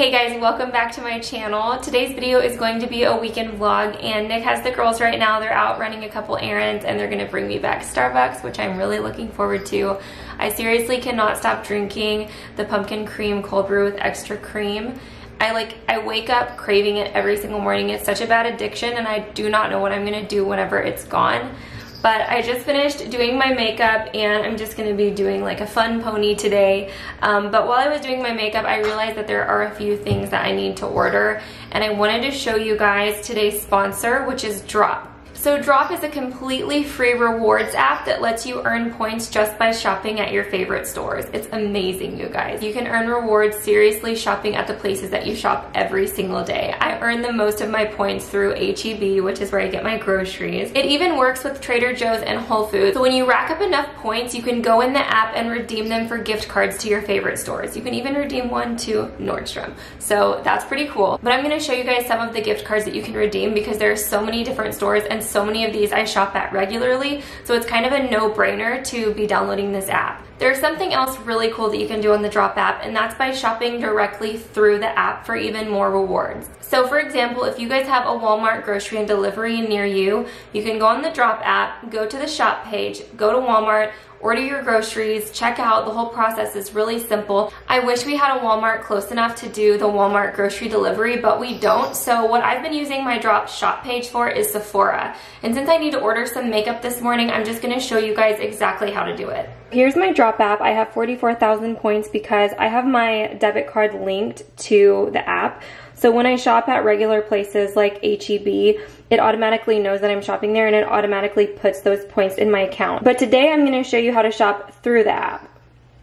Hey guys, welcome back to my channel. Today's video is going to be a weekend vlog, and Nick has the girls right now. They're out running a couple errands and they're gonna bring me back Starbucks, which I'm really looking forward to. I seriously cannot stop drinking the pumpkin cream cold brew with extra cream. I wake up craving it every single morning. It's such a bad addiction and I do not know what I'm gonna do whenever it's gone. But I just finished doing my makeup and I'm just gonna be doing like a fun pony today. But while I was doing my makeup, I realized that there are a few things that I need to order. And I wanted to show you guys today's sponsor, which is Drop. So Drop is a completely free rewards app that lets you earn points just by shopping at your favorite stores. It's amazing, you guys. You can earn rewards seriously shopping at the places that you shop every single day. I earn the most of my points through HEB, which is where I get my groceries. It even works with Trader Joe's and Whole Foods. So when you rack up enough points, you can go in the app and redeem them for gift cards to your favorite stores. You can even redeem one to Nordstrom. So that's pretty cool. But I'm gonna show you guys some of the gift cards that you can redeem because there are so many different stores and so many of these I shop at regularly, so it's kind of a no-brainer to be downloading this app. There's something else really cool that you can do on the Drop app, and that's by shopping directly through the app for even more rewards. So for example, if you guys have a Walmart grocery and delivery near you, you can go on the Drop app, go to the shop page, go to Walmart, order your groceries, check out. The whole process is really simple. I wish we had a Walmart close enough to do the Walmart grocery delivery, but we don't. So what I've been using my Drop shop page for is Sephora. And since I need to order some makeup this morning, I'm just gonna show you guys exactly how to do it. Here's my Drop app. I have 44,000 points because I have my debit card linked to the app. So when I shop at regular places like HEB, it automatically knows that I'm shopping there and it automatically puts those points in my account. But today I'm gonna show you how to shop through the app.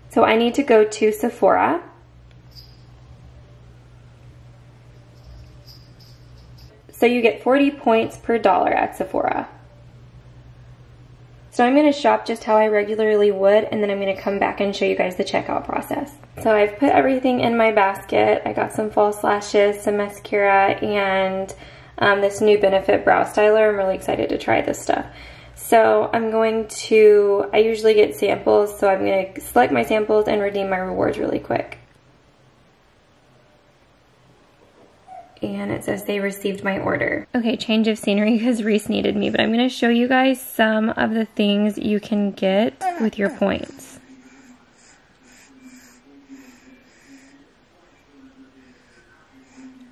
So I need to go to Sephora. So you get 40 points per dollar at Sephora. So I'm gonna shop just how I regularly would, and then I'm gonna come back and show you guys the checkout process. So I've put everything in my basket. I got some false lashes, some mascara, and this new Benefit Brow Styler. I'm really excited to try this stuff. So I'm going to, I usually get samples, so I'm gonna select my samples and redeem my rewards really quick. And it says they received my order. Okay, change of scenery because Reese needed me, but I'm gonna show you guys some of the things you can get with your points.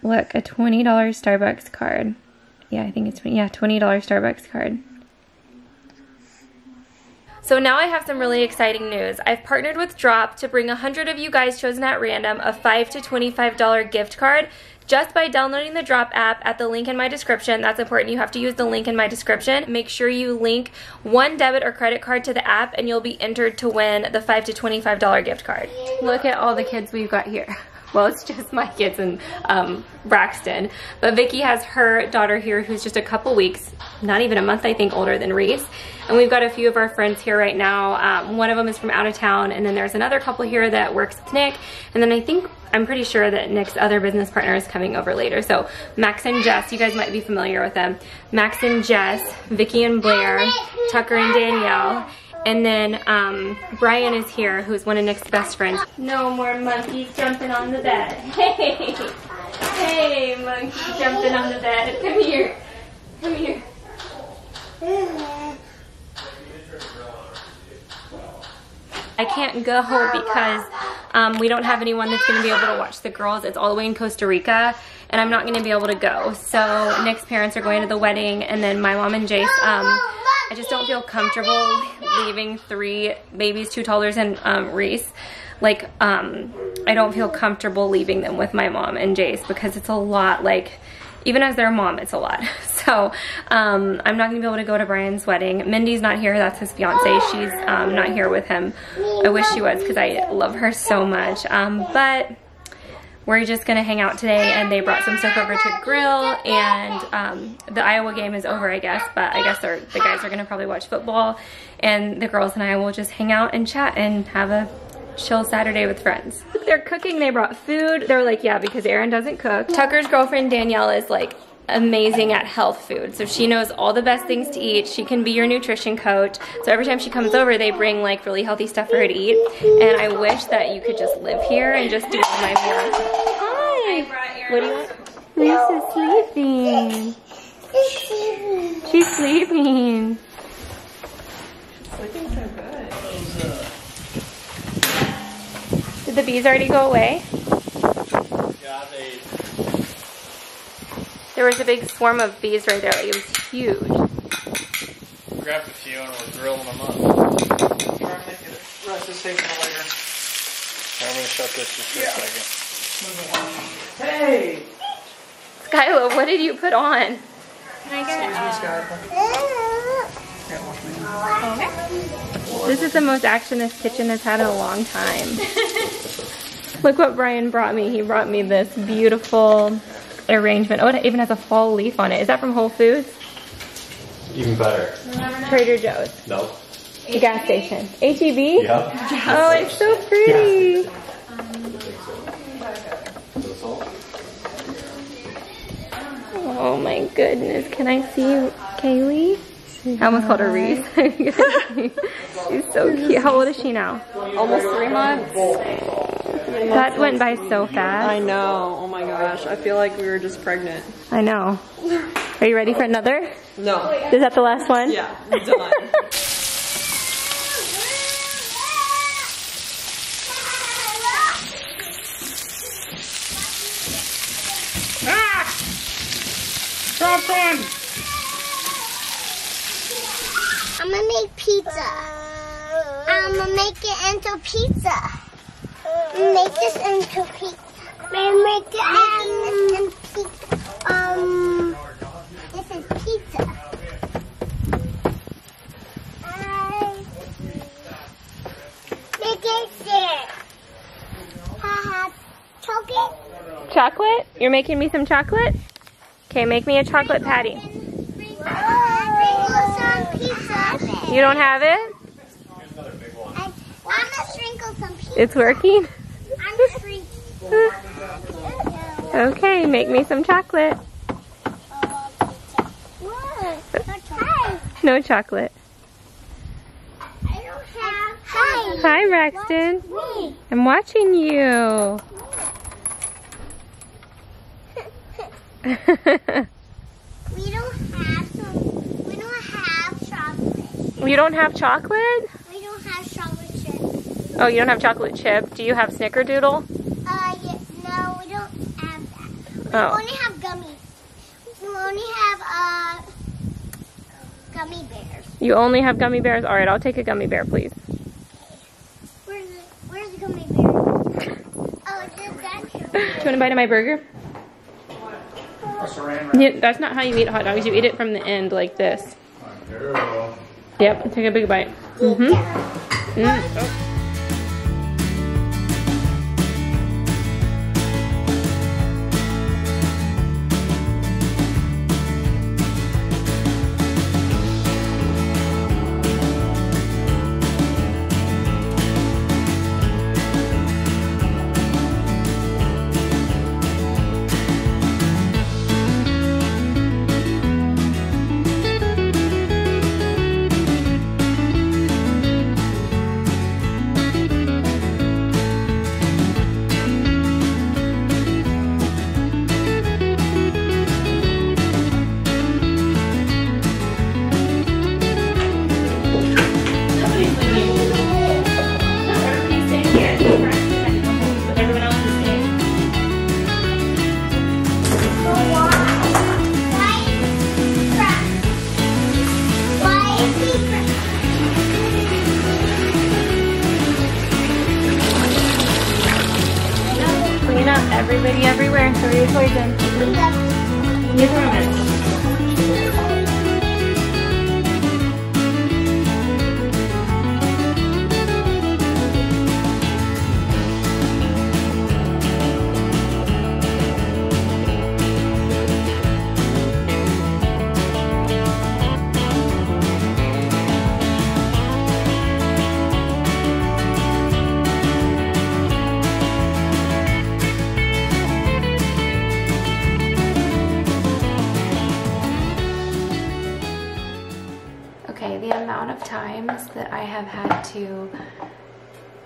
Look, a $20 Starbucks card. Yeah, I think it's, yeah, $20 Starbucks card. So now I have some really exciting news. I've partnered with Drop to bring 100 of you guys chosen at random a $5 to $25 gift card just by downloading the Drop app at the link in my description. That's important, you have to use the link in my description. Make sure you link one debit or credit card to the app and you'll be entered to win the $5 to $25 gift card. Look at all the kids we've got here. Well, it's just my kids and Braxton. But Vicky has her daughter here who's just a couple weeks, not even a month I think, older than Reese. And we've got a few of our friends here right now. One of them is from out of town, and then there's another couple here that works with Nick. And then I think, I'm pretty sure that Nick's other business partner is coming over later. So Max and Jess, you guys might be familiar with them. Max and Jess, Vicky and Blair, Tucker and Danielle. And then Brian is here, who's one of Nick's best friends. No more monkeys jumping on the bed. Hey, hey, monkey jumping on the bed. Come here, come here. I can't go because we don't have anyone that's gonna be able to watch the girls. It's all the way in Costa Rica, and I'm not gonna be able to go. So Nick's parents are going to the wedding, and then my mom and Jace, I just don't feel comfortable leaving three babies, two toddlers, and Reese. Like, I don't feel comfortable leaving them with my mom and Jace because it's a lot, like, even as their mom, it's a lot. So I'm not gonna be able to go to Brian's wedding. Mindy's not here, that's his fiance. She's not here with him. I wish she was because I love her so much. But we're just gonna hang out today, and they brought some stuff over to grill, and the Iowa game is over, I guess, but I guess the guys are gonna probably watch football, and the girls and I will just hang out and chat and have a chill Saturday with friends. They're cooking, they brought food. They were like, yeah, because Aaron doesn't cook. Tucker's girlfriend, Danielle, is like amazing at health food. So she knows all the best things to eat. She can be your nutrition coach. So every time she comes over, they bring like really healthy stuff for her to eat. And I wish that you could just live here and just do all my meals. Hi. What do you want? Reese is sleeping. She's sleeping. She's sleeping so good. Did the bees already go away? Yeah, they... There was a big swarm of bees right there. Like, it was huge. We grabbed a few and we're grilling them up. Russ is taking them later. I'm going to shut this just for a second. Hey! Skyla, what did you put on? Can I get Excuse me, Skyla. Okay. This is the most action this kitchen has had in a long time. Look what Brian brought me. He brought me this beautiful arrangement. Oh, it even has a fall leaf on it. Is that from Whole Foods? Even better. Trader Joe's. No. The gas station. HEB? Yeah. Oh, it's so pretty. Yeah. Oh my goodness, can I see Kaylee? I almost called her Reese. She's so cute. How old is she now? Almost 3 months. That went by so fast. I know, oh my gosh. I feel like we were just pregnant. I know. Are you ready for another? No. Is that the last one? Yeah, done. I'm gonna make pizza. I'm gonna make it into pizza. Make this into pizza. Make this into pizza. This is pizza. Make it there. Haha, chocolate. Chocolate? You're making me some chocolate? Okay, make me a chocolate patty. Sprinkles on pizza. You don't have it? I'm gonna sprinkle some pizza. It's working? I'm sprinkling. Okay, make me some chocolate. No chocolate. I don't have. Hi, Braxton. I'm watching you. We don't have chocolate. We don't have chocolate? We don't have chocolate chip. Oh, you don't have chocolate chip. Do you have Snickerdoodle? Yes. No, we don't have that. We only have gummies. We only have gummy bears. You only have gummy bears? All right, I'll take a gummy bear, please. Where's the gummy bear? Oh, it's just that. Do you want a bite of my burger? Yeah, that's not how you eat hot dogs. You eat it from the end like this. Yep, take a big bite. Mm-hmm. Mm.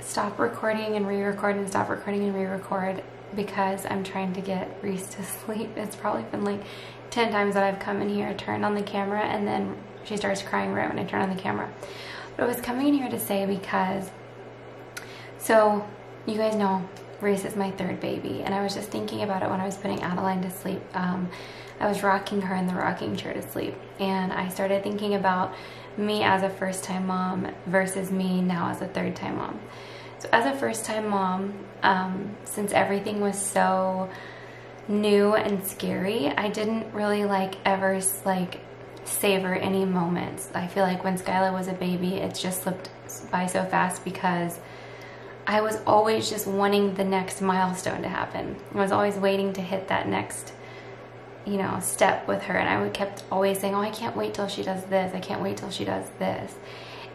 Stop recording and re-record and stop recording and re-record because I'm trying to get Reese to sleep. It's probably been like 10 times that I've come in here, turned on the camera, and then she starts crying right when I turn on the camera. But I was coming in here to say because, so you guys know Reese is my third baby, and I was just thinking about it when I was putting Adeline to sleep. I was rocking her in the rocking chair to sleep, and I started thinking about me as a first-time mom versus me now as a third-time mom. So as a first-time mom, since everything was so new and scary, I didn't really ever savor any moments. I feel like when Skyla was a baby, it just slipped by so fast because I was always just wanting the next milestone to happen. I was always waiting to hit that next, you know, step with her, and I kept always saying, oh, I can't wait till she does this, I can't wait till she does this.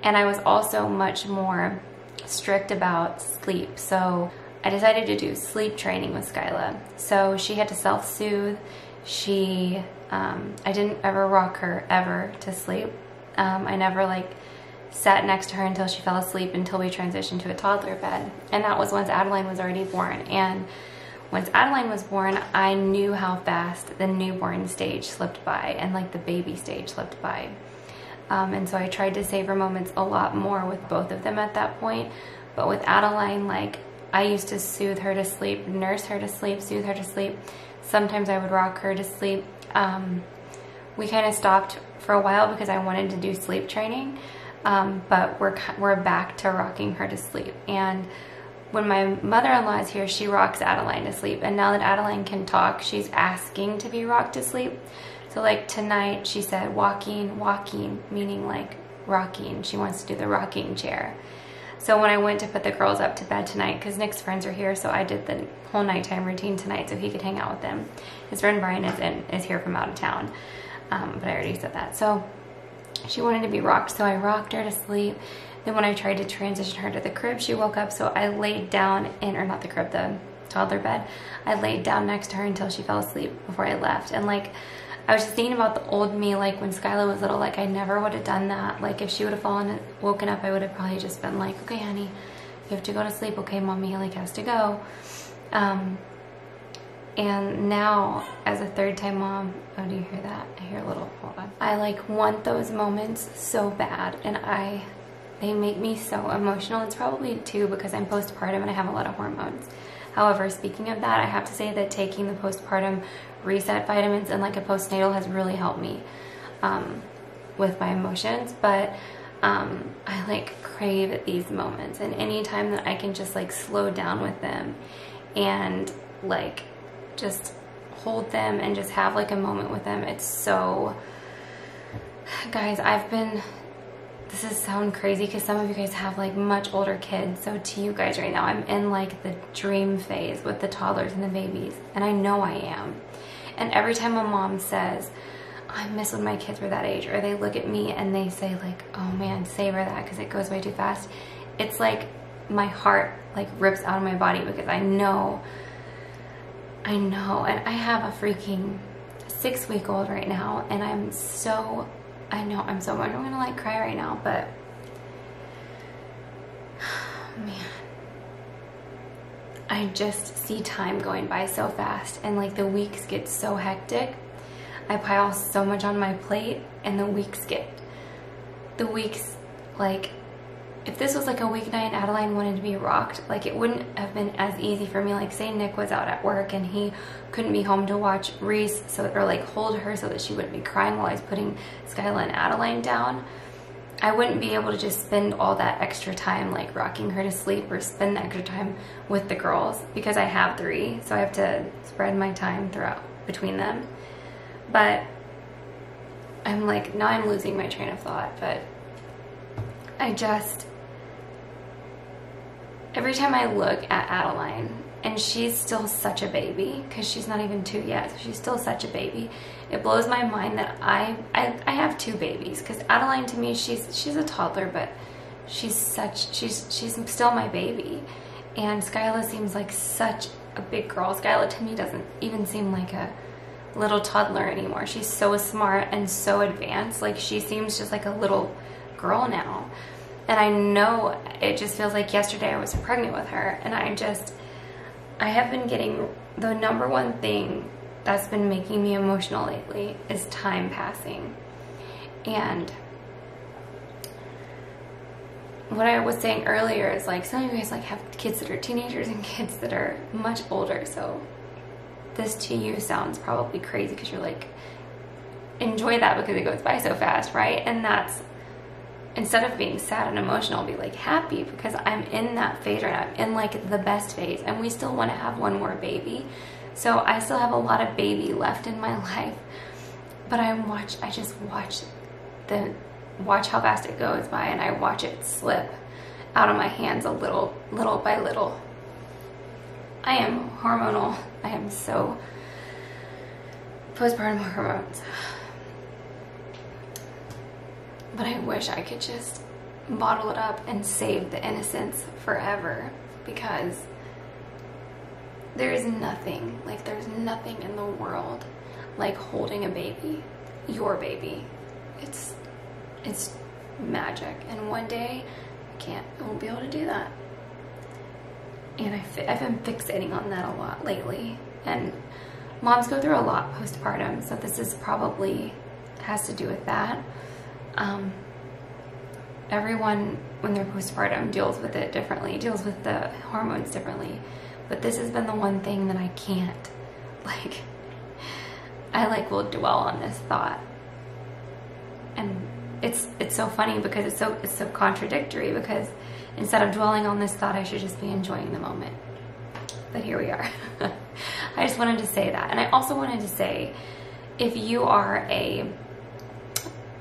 And I was also much more strict about sleep, so I decided to do sleep training with Skyla. So she had to self-soothe. She, I didn't ever rock her ever to sleep. I never sat next to her until she fell asleep, until we transitioned to a toddler bed, and that was once Adeline was already born. And once Adeline was born, I knew how fast the newborn stage slipped by and the baby stage slipped by. And so I tried to savor moments a lot more with both of them at that point. But with Adeline, I used to soothe her to sleep, nurse her to sleep, soothe her to sleep. Sometimes I would rock her to sleep. We kind of stopped for a while because I wanted to do sleep training, but we're back to rocking her to sleep. And when my mother-in-law is here, she rocks Adeline to sleep. And now that Adeline can talk, she's asking to be rocked to sleep. So tonight, she said, walking, walking, meaning rocking. She wants to do the rocking chair. So when I went to put the girls up to bed tonight, because Nick's friends are here, so I did the whole nighttime routine tonight so he could hang out with them. His friend Brian is here from out of town, but I already said that. So she wanted to be rocked, so I rocked her to sleep. Then when I tried to transition her to the crib, she woke up, so I laid down in, or not the crib, the toddler bed. I laid down next to her until she fell asleep before I left. And I was just thinking about the old me, when Skyla was little, I never would have done that. If she would have fallen and woken up, I would have probably just been okay, honey, you have to go to sleep. Okay, mommy, has to go. And now, as a third-time mom, oh, do you hear that? I hear a little, hold on. I want those moments so bad, and they make me so emotional. It's probably too because I'm postpartum and I have a lot of hormones. However, speaking of that, I have to say that taking the postpartum reset vitamins and a postnatal has really helped me with my emotions. But I crave these moments, and any time that I can just slow down with them and just hold them and just have a moment with them, it's so... Guys, I've been... This is sound crazy because some of you guys have much older kids, so to you guys right now, I'm in the dream phase with the toddlers and the babies, and I know I am. And every time a mom says, I miss when my kids were that age, or they look at me and they say oh man, savor that because it goes way too fast, it's my heart rips out of my body because I know, and I have a freaking 6-week-old right now, and I'm so... I'm gonna cry right now, but man, I just see time going by so fast, and the weeks get so hectic. I pile so much on my plate, and the weeks, if this was a weeknight and Adeline wanted to be rocked, it wouldn't have been as easy for me. Say Nick was out at work and he couldn't be home to watch Reese, or hold her so that she wouldn't be crying while I was putting Skyla and Adeline down. I wouldn't be able to just spend all that extra time rocking her to sleep or spend the extra time with the girls because I have 3, so I have to spread my time throughout between them. But I'm now I'm losing my train of thought, but I just... Every time I look at Adeline, and she's still such a baby, because she's not even 2 yet, so she's still such a baby, it blows my mind that I have 2 babies, because Adeline to me, she's a toddler, but she's still my baby. And Skyla seems such a big girl. Skyla to me doesn't even seem a little toddler anymore. She's so smart and so advanced, she seems just a little girl now. And I know it just feels yesterday I was pregnant with her, and I just, I have been getting the number one thing that's been making me emotional lately is time passing. And what I was saying earlier is like some of you guys like have kids that are teenagers and kids that are much older, so this to you sounds probably crazy because you're like, enjoy that because it goes by so fast, right? And that's, instead of being sad and emotional, I'll be like happy because I'm in that phase right now. I'm in like the best phase, and we still want to have one more baby. So I still have a lot of baby left in my life, but I just watch how fast it goes by, and I watch it slip out of my hands a little by little. I am hormonal. I am so postpartum hormones. But I wish I could just bottle it up and save the innocence forever, because there is nothing, like there's nothing in the world like holding a baby, your baby. It's magic, and one day I won't be able to do that. And I've been fixating on that a lot lately, and moms go through a lot postpartum, so this is probably has to do with that. Everyone when they're postpartum deals with it differently, deals with the hormones differently, but this has been the one thing that I can't, like, I like will dwell on this thought. And it's so funny because it's so contradictory, because instead of dwelling on this thought, I should just be enjoying the moment, but here we are. I just wanted to say that. And I also wanted to say, if you are a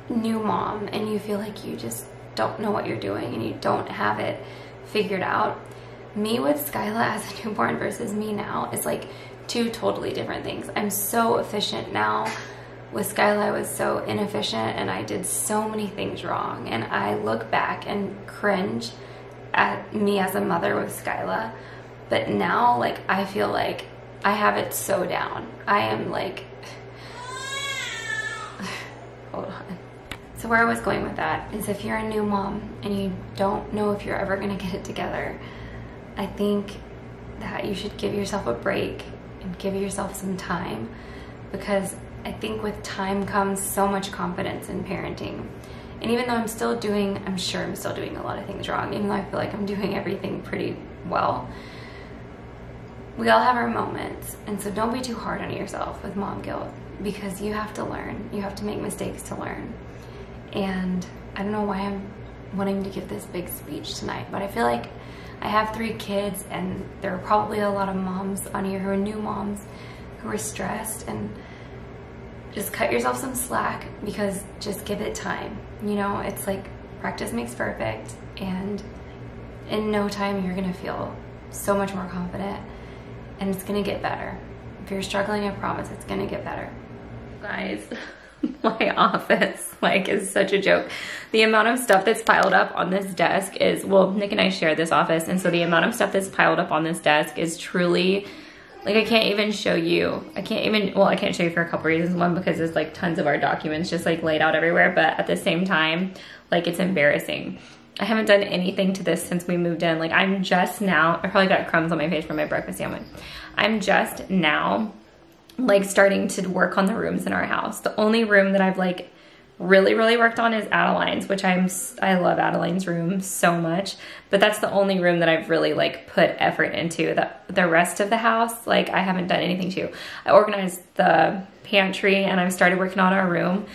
new mom and you feel like you just don't know what you're doing and you don't have it figured out, me with Skyla as a newborn versus me now is like two totally different things. I'm so efficient now. With Skyla, I was so inefficient and I did so many things wrong, and I look back and cringe at me as a mother with Skyla. But now, like, I feel like I have it so down. I am like, hold on. So where I was going with that is, if you're a new mom and you don't know if you're ever gonna get it together, I think that you should give yourself a break and give yourself some time, because I think with time comes so much confidence in parenting. And even though I'm sure I'm still doing a lot of things wrong, even though I feel like I'm doing everything pretty well, we all have our moments. And so don't be too hard on yourself with mom guilt, because you have to learn. You have to make mistakes to learn. And I don't know why I'm wanting to give this big speech tonight, but I feel like I have 3 kids, and there are probably a lot of moms on here who are new moms who are stressed, and just cut yourself some slack, because just give it time. You know, it's like practice makes perfect, and in no time you're gonna feel so much more confident, and it's gonna get better. If you're struggling, I promise it's gonna get better. Guys, my office like is such a joke. The amount of stuff that's piled up on this desk is, well, Nick and I share this office, and so the amount of stuff that's piled up on this desk is truly, like, I can't even show you. I can't show you for a couple reasons. One, because there's like tons of our documents just like laid out everywhere, but at the same time, like, it's embarrassing. I haven't done anything to this since we moved in. Like, I'm just now, I probably got crumbs on my face from my breakfast sandwich. I'm just now like starting to work on the rooms in our house. The only room that I've like really, really worked on is Adeline's, which I love Adeline's room so much, but that's the only room that I've really like put effort into. The rest of the house, like, I haven't done anything to. I organized the pantry, and I've started working on our room.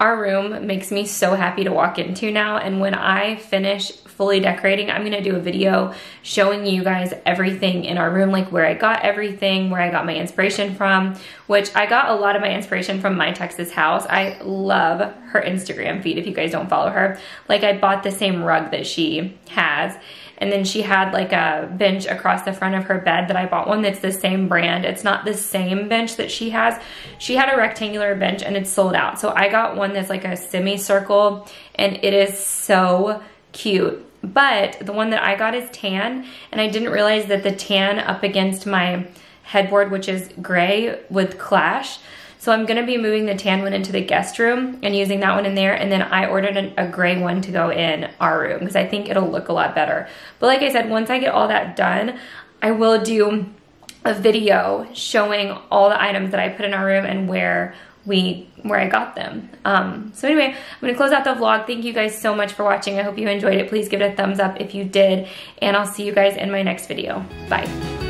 Our room makes me so happy to walk into now, and when I finish fully decorating, I'm gonna do a video showing you guys everything in our room, like where I got everything, where I got my inspiration from, which I got a lot of my inspiration from my Texas house. I love her Instagram feed if you guys don't follow her. Like, I bought the same rug that she has, and then she had like a bench across the front of her bed that I bought one that's the same brand. It's not the same bench that she has. She had a rectangular bench and it's sold out. So I got one that's like a semicircle, and it is so cute. But the one that I got is tan, and I didn't realize that the tan up against my headboard, which is gray, would clash. So I'm gonna be moving the tan one into the guest room and using that one in there, and then I ordered a gray one to go in our room because I think it'll look a lot better. But like I said, once I get all that done, I will do a video showing all the items that I put in our room and where I got them. So anyway, I'm gonna close out the vlog. Thank you guys so much for watching. I hope you enjoyed it. Please give it a thumbs up if you did, and I'll see you guys in my next video. Bye.